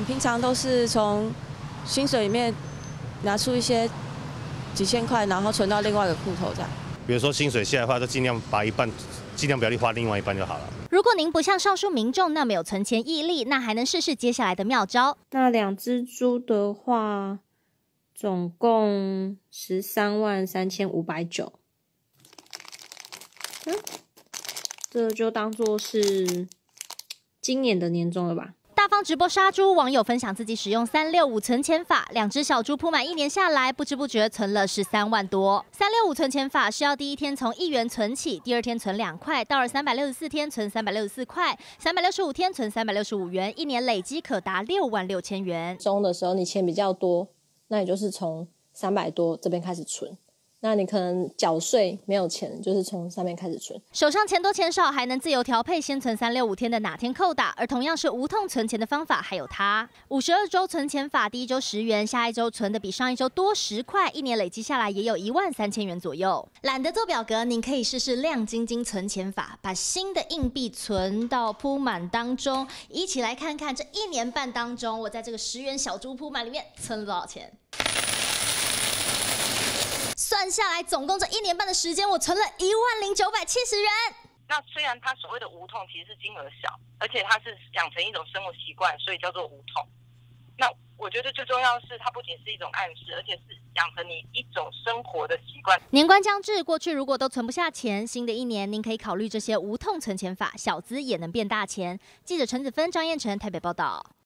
们平常都是从薪水里面拿出一些几千块，然后存到另外一个户头这样。比如说薪水下来的话，就尽量把一半，尽量不要去花另外一半就好了。如果您不像上述民众那么有存钱毅力，那还能试试接下来的妙招。那两只猪的话，总共133590。嗯，这就当做是今年的年终了吧。 大方直播杀猪，网友分享自己使用365存钱法，2只小猪铺满1年下来，不知不觉存了13万多。365存钱法是要第一天从1元存起，第2天存2块，到了364天存364块，365天存365元，1年累积可达6万6千元。中的时候你钱比较多，那也就是从300多这边开始存。 那你可能缴税没有钱，就是从上面开始存。手上钱多钱少，还能自由调配，先存365天的哪天扣打。而同样是无痛存钱的方法，还有它52周存钱法，第1周10元，下一周存的比上一周多10块，1年累积下来也有1万3千元左右。懒得做表格，您可以试试亮晶晶存钱法，把新的硬币存到铺满当中。一起来看看这1年半当中，我在这个10元小猪铺满里面存了多少钱。 算下来，总共这1年半的时间，我存了10970元。那虽然它所谓的无痛，其实是金额小，而且它是养成一种生活习惯，所以叫做无痛。那我觉得最重要的是，它不仅是一种暗示，而且是养成你一种生活的习惯。年关将至，过去如果都存不下钱，新的一年您可以考虑这些无痛存钱法，小资也能变大钱。记者陈子芬、张燕晨台北报道。